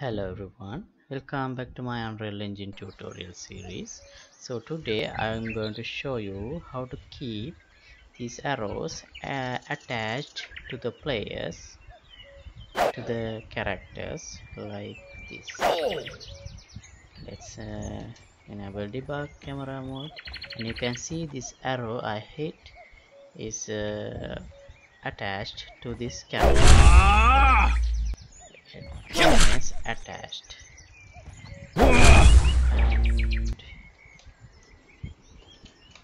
Hello everyone, welcome back to my Unreal Engine tutorial series. So today I am going to show you how to keep these arrows attached to the players, to the characters, like this. Let's enable debug camera mode, and you can see this arrow I hit is attached to this character. Is attached, and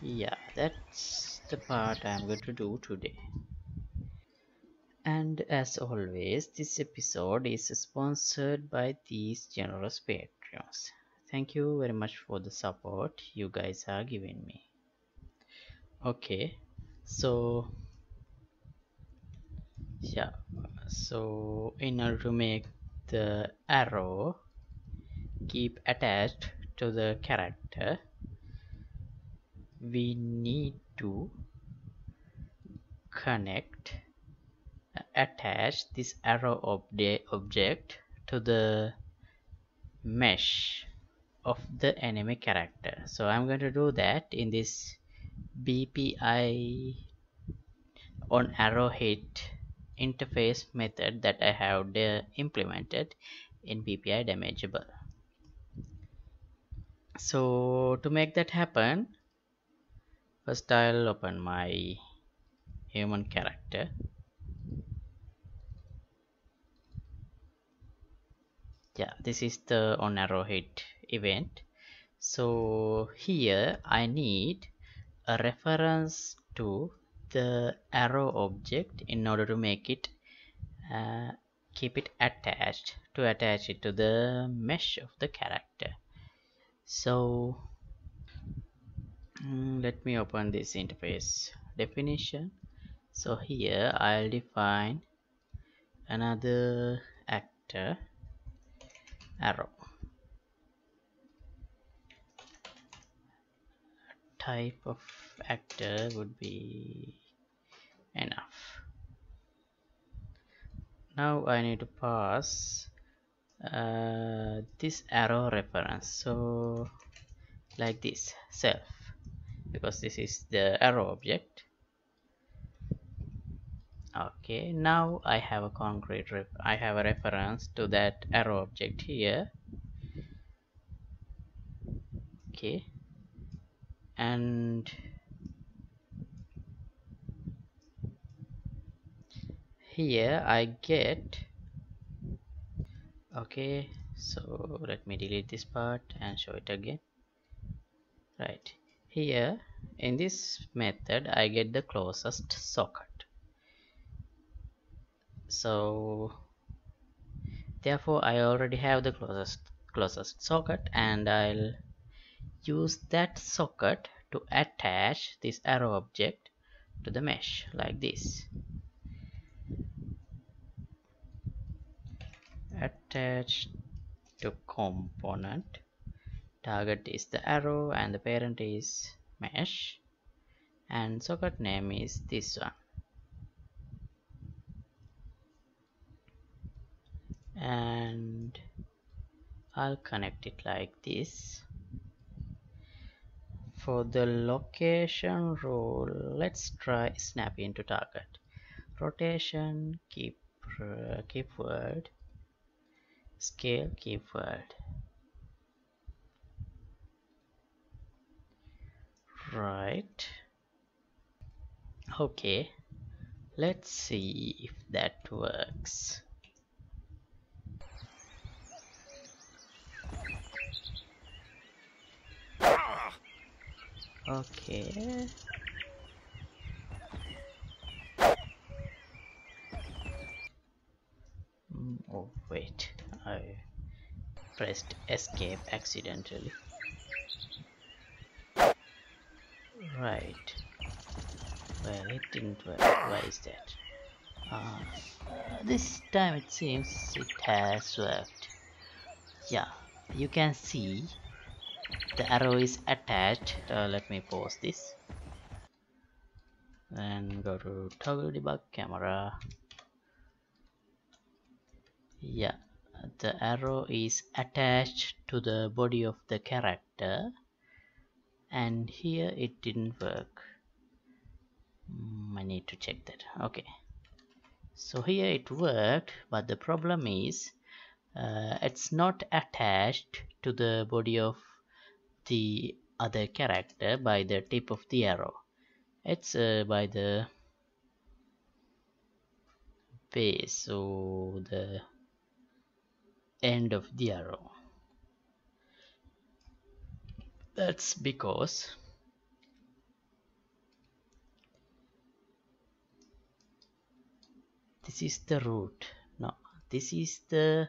yeah, that's the part I'm going to do today. And as always, this episode is sponsored by these generous patrons. Thank you very much for the support you guys are giving me. Okay, so yeah, so in order to make the arrow keep attached to the character, we need to connect, attach this arrow object to the mesh of the enemy character. So I'm going to do that in this BPI on arrow hit interface method that I have implemented in BPI damageable. So to make that happen, first I'll open my human character. Yeah, this is the on arrow hit event. So here I need a reference to the arrow object in order to make it keep it attached, to attach it to the mesh of the character. So let me open this interface definition. So here I'll define another actor arrow, type of actor would be enough. Now I need to pass this arrow reference, so like this, self, because this is the arrow object. Okay, now I have a concrete reference to that arrow object here. Okay, and here I get, okay, so let me delete this part and show it again. Right here in this method I get the closest socket, so therefore I already have the closest socket, and I'll use that socket to attach this arrow object to the mesh, like this. Attach to component, target is the arrow and the parent is mesh, and socket name is this one, and I'll connect it like this. For the location role, let's try snap into target, rotation keyword, scale keyword. Right, okay, let's see if that works. Okay, oh wait, I pressed escape accidentally. Right, well, it didn't work. Why is that? This time it seems it has worked. Yeah, you can see the arrow is attached. Let me pause this and go to toggle debug camera. Yeah, the arrow is attached to the body of the character, and here it didn't work. I need to check that. Okay, so here it worked, but the problem is it's not attached to the body of the other character by the tip of the arrow. It's by the base, so the end of the arrow. That's because this is the root. No, this is the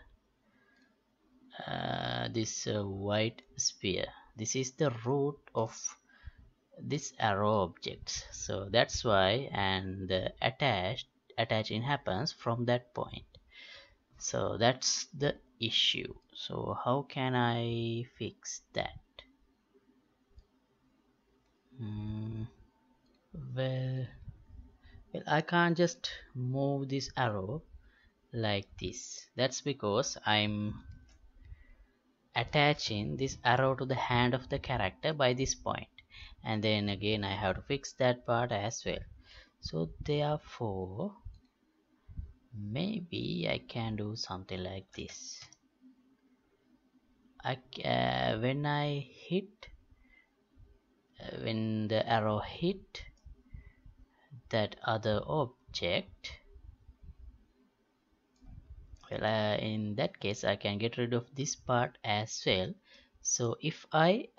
white sphere. This is the root of this arrow objects, so that's why, and the attaching happens from that point. So that's the issue. So how can I fix that? Well, I can't just move this arrow like this. That's because I'm attaching this arrow to the hand of the character by this point, and then again I have to fix that part as well. So therefore maybe I can do something like this. When I hit, when the arrow hit that other object, well, in that case I can get rid of this part as well. So if I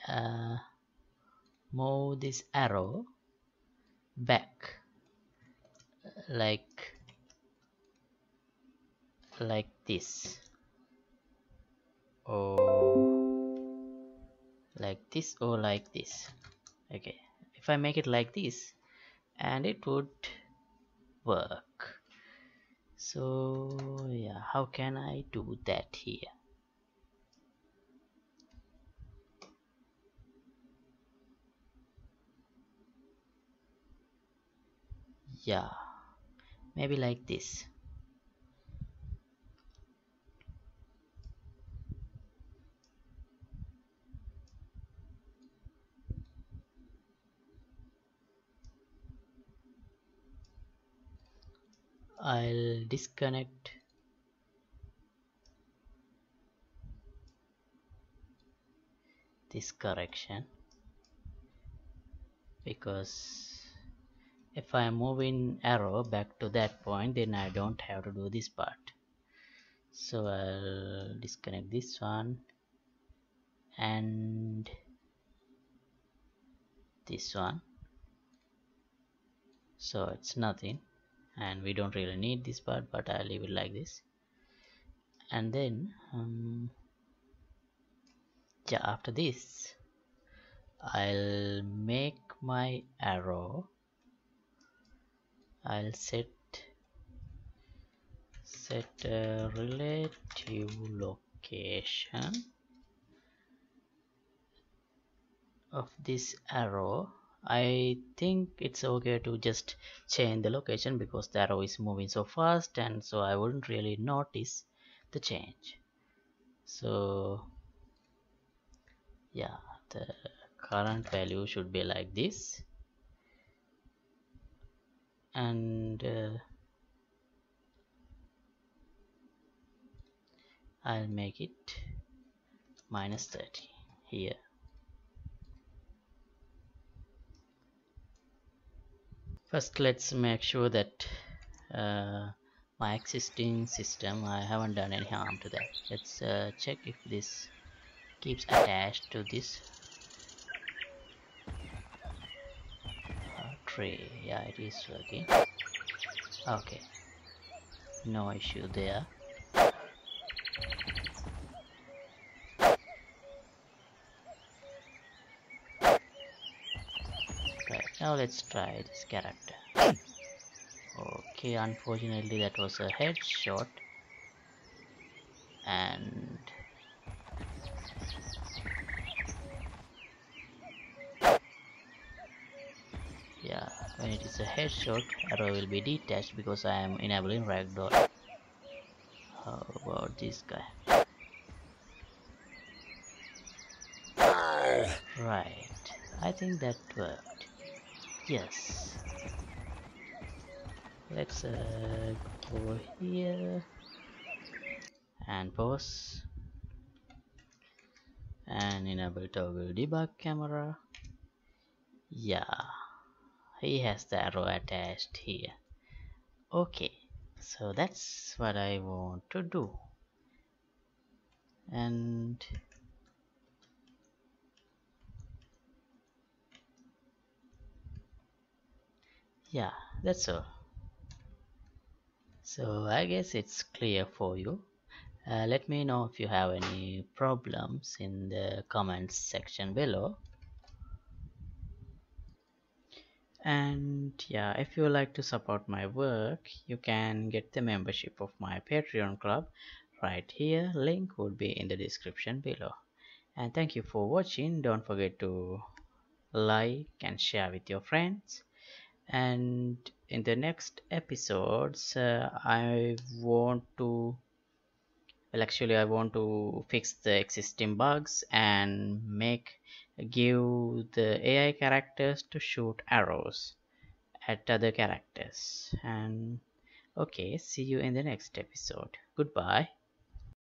move this arrow back like this, or like this. Okay, if I make it like this, and it would work. So yeah, how can I do that here? Yeah, maybe like this. I'll disconnect. This correction, because if I move in arrow back to that point, then I don't have to do this part. So I'll disconnect this one and this one, so it's nothing and we don't really need this part, but I'll leave it like this. And then yeah, after this I'll make my arrow. I'll set a relative location of this arrow. I think it's okay to just change the location because the arrow is moving so fast, and so I wouldn't really notice the change. So yeah, the current value should be like this. And I'll make it -30 here. First let's make sure that my existing system, I haven't done any harm to that. Let's check if this keeps attached to this tray. Yeah, it is working. Okay, no issue there. Right, now let's try this character. Okay, unfortunately that was a headshot, and yeah, when it is a headshot, arrow will be detached because I am enabling ragdoll. How about this guy? Right, I think that worked. Yes. Let's go here and pause and enable toggle debug camera. Yeah, he has the arrow attached here. Okay, so that's what I want to do. And yeah, that's all. So I guess it's clear for you. Let me know if you have any problems in the comments section below. And yeah, if you like to support my work, you can get the membership of my Patreon club right here. Link would be in the description below. And thank you for watching. Don't forget to like and share with your friends. And in the next episodes, I want to fix the existing bugs and give the AI characters to shoot arrows at other characters. And okay, see you in the next episode. Goodbye.